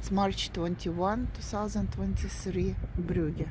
It's March 21, 2023, Brugge.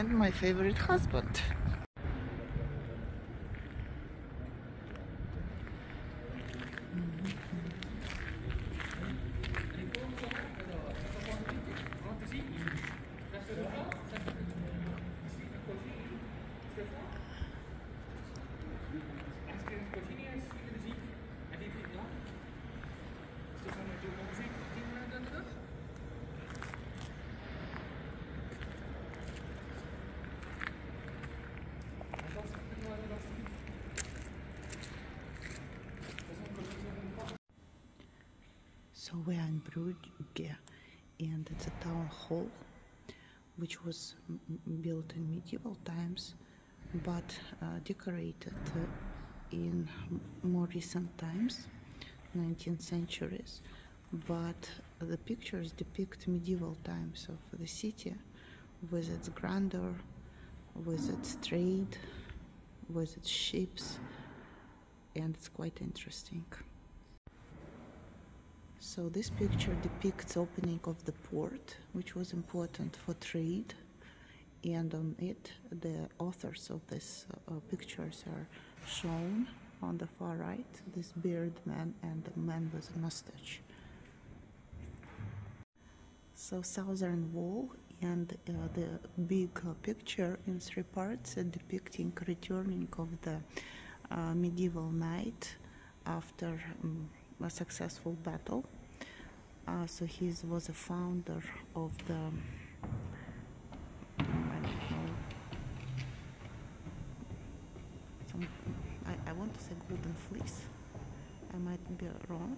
And my favorite husband. So we are in Brugge, and it's a town hall which was built in medieval times, but decorated in more recent times, 19th centuries. But the pictures depict medieval times of the city with its grandeur, with its trade, with its ships, and it's quite interesting. So this picture depicts the opening of the port, which was important for trade, and on it the authors of these pictures are shown. On the far right, this bearded man and the man with a mustache. So southern wall and the big picture in three parts depicting returning of the medieval knight after a successful battle. So he was a founder of the I want to say Golden Fleece. I might be wrong,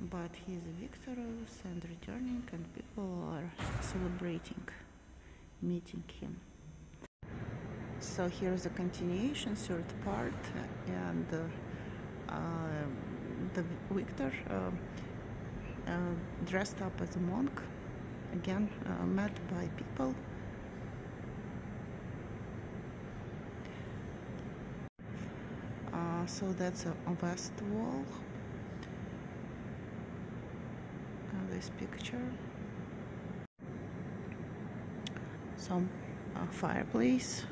but he is victorious and returning, and people are celebrating meeting him. So here is a continuation, third part, and the victor dressed up as a monk, again met by people. So that's a west wall, this picture, some fireplace.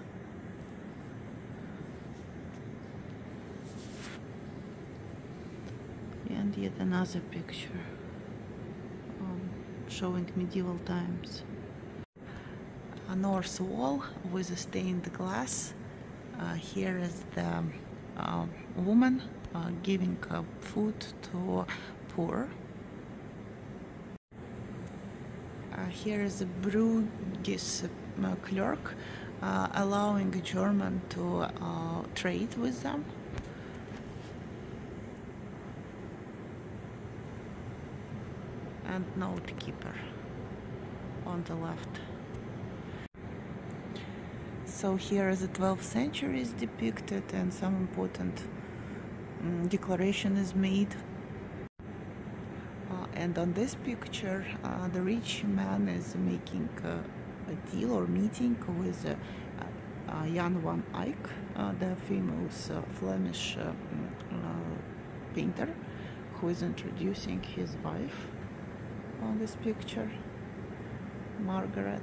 And yet another picture showing medieval times. A north wall with a stained glass. Here is the woman giving food to poor. Here is a Brugge clerk allowing a German to trade with them. And note keeper on the left. So here is the 12th century is depicted, and some important declaration is made. And on this picture, the rich man is making a deal or meeting with Jan van Eyck, the famous Flemish painter, who is introducing his wife. On this picture, Margaret.